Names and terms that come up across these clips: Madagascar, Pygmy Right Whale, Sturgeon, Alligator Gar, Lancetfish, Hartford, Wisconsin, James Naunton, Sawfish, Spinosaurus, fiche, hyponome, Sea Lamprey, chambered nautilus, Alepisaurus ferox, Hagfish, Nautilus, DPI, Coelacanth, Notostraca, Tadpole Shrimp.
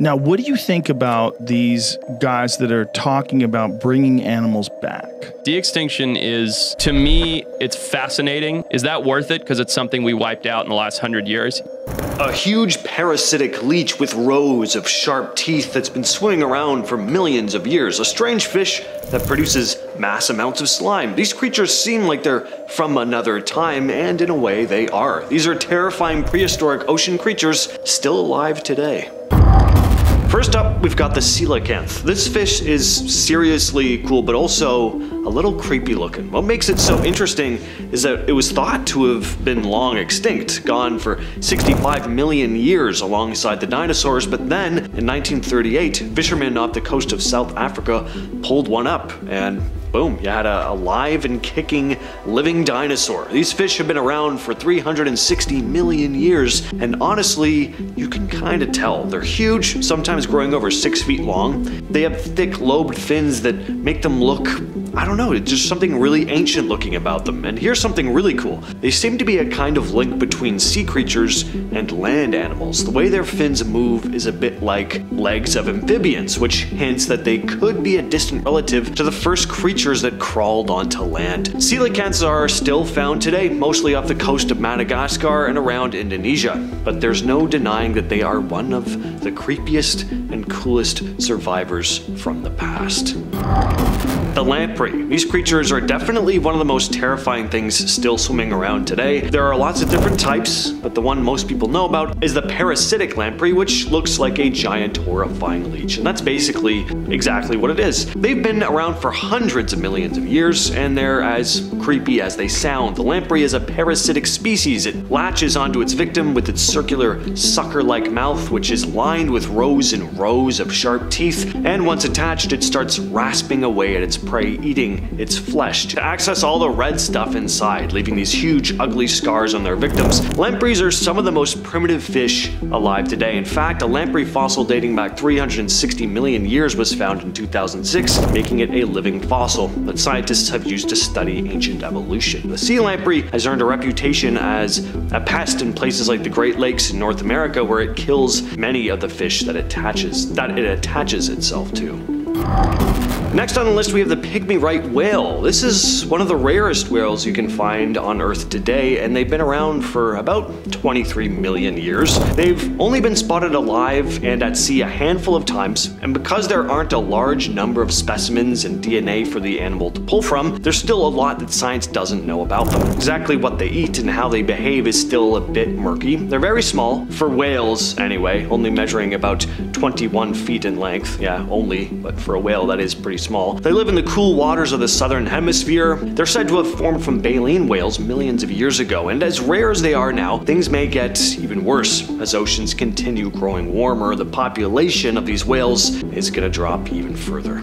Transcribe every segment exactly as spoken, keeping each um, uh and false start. Now, what do you think about these guys that are talking about bringing animals back? De-extinction is, to me, it's fascinating. Is that worth it? Because it's something we wiped out in the last hundred years. A huge parasitic leech with rows of sharp teeth that's been swimming around for millions of years. A strange fish that produces mass amounts of slime. These creatures seem like they're from another time, and in a way they are. These are terrifying prehistoric ocean creatures still alive today. First up, we've got the coelacanth. This fish is seriously cool, but also a little creepy looking. What makes it so interesting is that it was thought to have been long extinct, gone for sixty-five million years alongside the dinosaurs, but then in nineteen thirty-eight, fishermen off the coast of South Africa pulled one up, and boom, you had a, a live and kicking living dinosaur. These fish have been around for three hundred sixty million years, and honestly, you can kind of tell. They're huge, sometimes growing over six feet long. They have thick lobed fins that make them look, I don't know, it's just something really ancient looking about them. And here's something really cool. They seem to be a kind of link between sea creatures and land animals. The way their fins move is a bit like legs of amphibians, which hints that they could be a distant relative to the first creature that crawled onto land. Coelacanths are still found today, mostly off the coast of Madagascar and around Indonesia, but there's no denying that they are one of the creepiest and coolest survivors from the past. The lamprey. These creatures are definitely one of the most terrifying things still swimming around today. There are lots of different types, but the one most people know about is the parasitic lamprey, which looks like a giant horrifying leech, and that's basically exactly what it is. They've been around for hundreds of millions of years, and they're as creepy as they sound. The lamprey is a parasitic species. It latches onto its victim with its circular sucker-like mouth, which is lined with rows and rows of sharp teeth, and once attached, it starts rasping away at its prey, eating its flesh to access all the red stuff inside, leaving these huge, ugly scars on their victims. Lampreys are some of the most primitive fish alive today. In fact, a lamprey fossil dating back three hundred sixty million years was found in two thousand six, making it a living fossil that scientists have used to study ancient evolution. The sea lamprey has earned a reputation as a pest in places like the Great Lakes in North America, where it kills many of the fish that attaches that it attaches itself to. Next on the list, we have the pygmy right whale. This is one of the rarest whales you can find on Earth today, and they've been around for about twenty-three million years. They've only been spotted alive and at sea a handful of times, and because there aren't a large number of specimens and D N A for the animal to pull from, there's still a lot that science doesn't know about them. Exactly what they eat and how they behave is still a bit murky. They're very small, for whales anyway, only measuring about twenty-one feet in length. Yeah, only, but for a whale that is pretty small. They live in the cool waters of the southern hemisphere. They're said to have formed from baleen whales millions of years ago, and as rare as they are now, things may get even worse. As oceans continue growing warmer, the population of these whales is going to drop even further.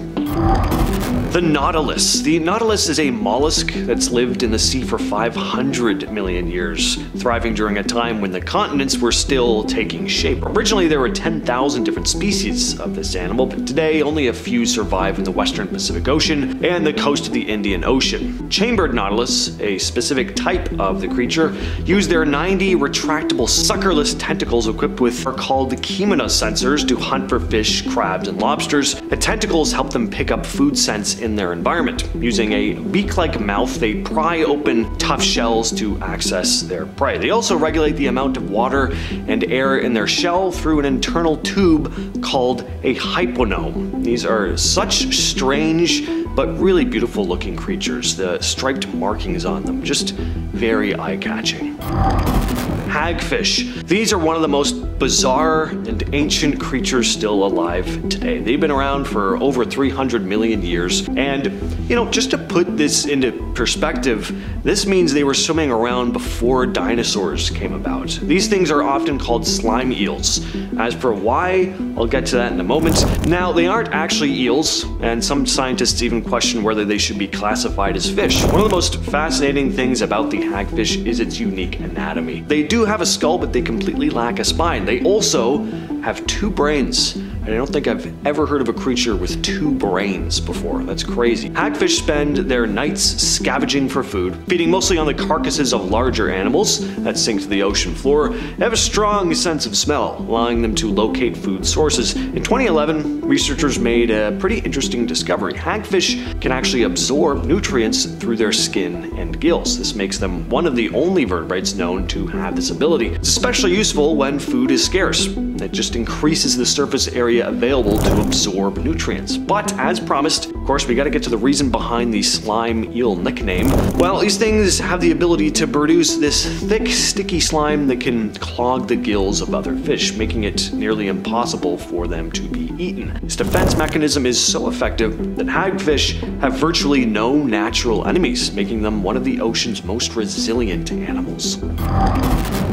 The nautilus. The nautilus is a mollusk that's lived in the sea for five hundred million years, thriving during a time when the continents were still taking shape. Originally, there were ten thousand different species of this animal, but today only a few survive in the western Pacific Ocean and the coast of the Indian Ocean. Chambered nautilus, a specific type of the creature, use their ninety retractable suckerless tentacles equipped with are called chemina sensors to hunt for fish, crabs, and lobsters. The tentacles help them pick up food scents in their environment. Using a beak-like mouth, they pry open tough shells to access their prey. They also regulate the amount of water and air in their shell through an internal tube called a hyponome. These are such strange but really beautiful looking creatures. The striped markings on them, just very eye-catching. Hagfish. These are one of the most bizarre and ancient creatures still alive today. They've been around for over three hundred million years, and you know, just to put this into perspective, this means they were swimming around before dinosaurs came about. These things are often called slime eels. As for why, I'll get to that in a moment. Now, they aren't actually eels, and some scientists even question whether they should be classified as fish. One of the most fascinating things about the hagfish is its unique anatomy. They do have a skull, but they completely lack a spine. They also have two brains, and I don't think I've ever heard of a creature with two brains before. That's crazy. Hagfish spend their nights scavenging for food, feeding mostly on the carcasses of larger animals that sink to the ocean floor, and have a strong sense of smell, allowing them to locate food sources. In twenty eleven, researchers made a pretty interesting discovery. Hagfish can actually absorb nutrients through their skin and gills. This makes them one of the only vertebrates known to have this ability. It's especially useful when food is scarce. It just increases the surface area available to absorb nutrients. But as promised, of course, we gotta get to the reason behind the slime eel nickname. Well, these things have the ability to produce this thick, sticky slime that can clog the gills of other fish, making it nearly impossible for them to be eaten. This defense mechanism is so effective that hagfish have virtually no natural enemies, making them one of the ocean's most resilient animals.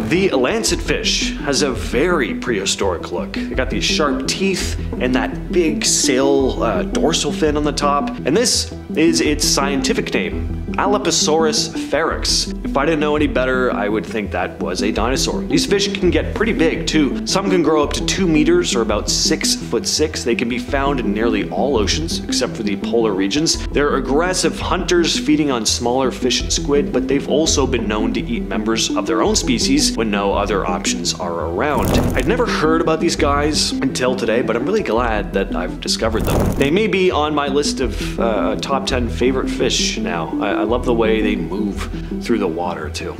The Lancetfish has a very prehistoric look. They got these sharp teeth and that big sail uh, dorsal fin on the top. And this is its scientific name, Alepisaurus ferox. If I didn't know any better, I would think that was a dinosaur. These fish can get pretty big too. Some can grow up to two meters or about six foot six. They can be found in nearly all oceans except for the polar regions. They're aggressive hunters feeding on smaller fish and squid, but they've also been known to eat members of their own species when no other options are around. I'd never heard about these guys until today, but I'm really glad that I've discovered them. They may be on my list of uh, top ten favorite fish now. I, I love the way they move through the water too.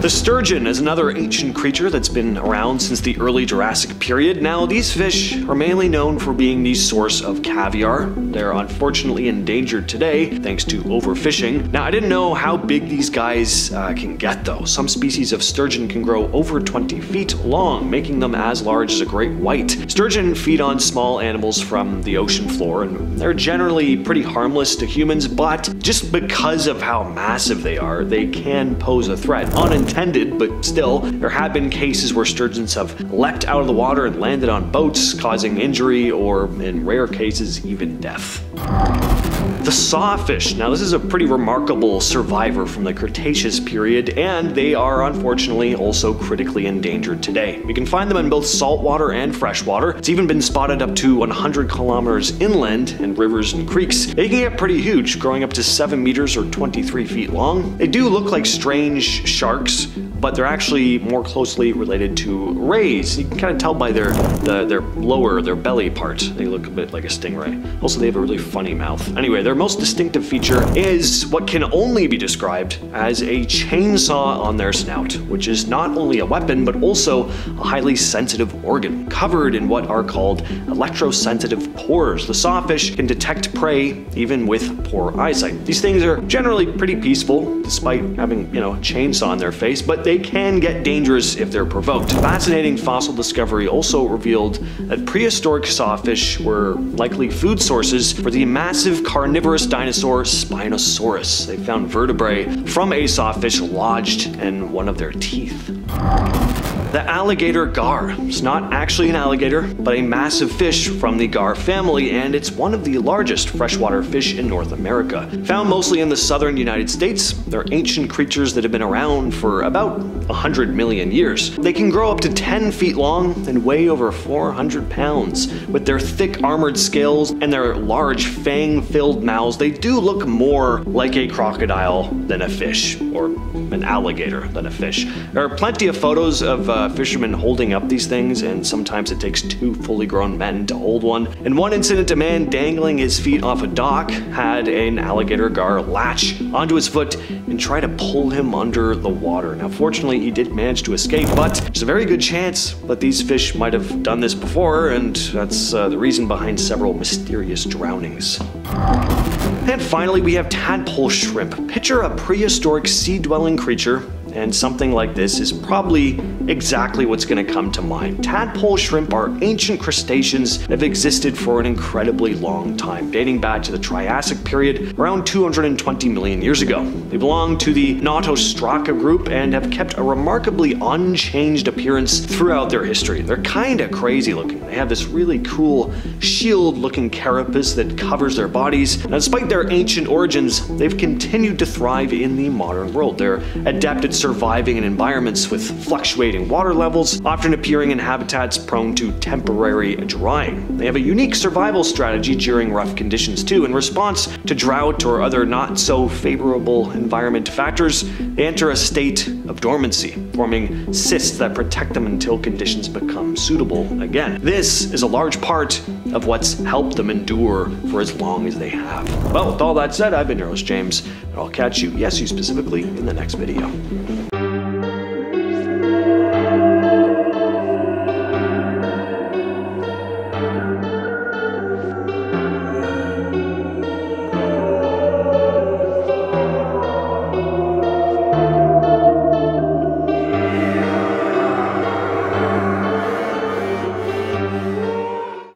The sturgeon is another ancient creature that's been around since the early Jurassic period. Now, these fish are mainly known for being the source of caviar. They're unfortunately endangered today thanks to overfishing. Now, I didn't know how big these guys uh, can get though. Some species of sturgeon can grow over twenty feet long, making them as large as a great white. Sturgeon feed on small animals from the ocean floor, and they're generally pretty harmless to humans, but just because of how massive they are, they can pose a threat. Unattended, but still, there have been cases where sturgeons have leapt out of the water and landed on boats, causing injury or, in rare cases, even death. The sawfish. Now, this is a pretty remarkable survivor from the Cretaceous period, and they are unfortunately also critically endangered today. We can find them in both saltwater and freshwater. It's even been spotted up to one hundred kilometers inland in rivers and creeks. They can get pretty huge, growing up to seven meters or twenty-three feet long. They do look like strange sharks, but they're actually more closely related to rays. You can kind of tell by their, the, their lower, their belly part. They look a bit like a stingray. Also, they have a really funny mouth. Anyway, their most distinctive feature is what can only be described as a chainsaw on their snout, which is not only a weapon, but also a highly sensitive organ, covered in what are called electrosensitive pores. The sawfish can detect prey even with poor eyesight. These things are generally pretty peaceful, despite having, you know, a chainsaw on their face, but they can get dangerous if they're provoked. Fascinating fossil discovery also revealed that prehistoric sawfish were likely food sources for the massive carnivorous dinosaur Spinosaurus. They found vertebrae from a sawfish lodged in one of their teeth. The alligator gar. It's not actually an alligator, but a massive fish from the gar family, and it's one of the largest freshwater fish in North America. Found mostly in the southern United States, they're ancient creatures that have been around for about one hundred million years. They can grow up to ten feet long and weigh over four hundred pounds. With their thick armored scales and their large fang-filled mouths, they do look more like a crocodile than a fish, or an alligator than a fish. There are plenty of photos of uh, fishermen holding up these things, and sometimes it takes two fully grown men to hold one. In one incident, a man dangling his feet off a dock had an alligator gar latch onto his foot and try to pull him under the water. Now, fortunately, he did manage to escape, but there's a very good chance that these fish might have done this before, and that's uh, the reason behind several mysterious drownings. And finally, we have tadpole shrimp. Picture a prehistoric sea-dwelling creature, and something like this is probably exactly what's going to come to mind. Tadpole shrimp are ancient crustaceans that have existed for an incredibly long time, dating back to the Triassic period around two hundred twenty million years ago. They belong to the Notostraca group and have kept a remarkably unchanged appearance throughout their history. They're kind of crazy looking. They have this really cool shield-looking carapace that covers their bodies. Now, despite their ancient origins, they've continued to thrive in the modern world. They're adapted surviving in environments with fluctuating water levels, often appearing in habitats prone to temporary drying. They have a unique survival strategy during rough conditions too. In response to drought or other not so favorable environment factors, they enter a state of dormancy, forming cysts that protect them until conditions become suitable again. This is a large part of what's helped them endure for as long as they have. Well, with all that said, I've been your host, James, and I'll catch you, yes, you specifically, in the next video.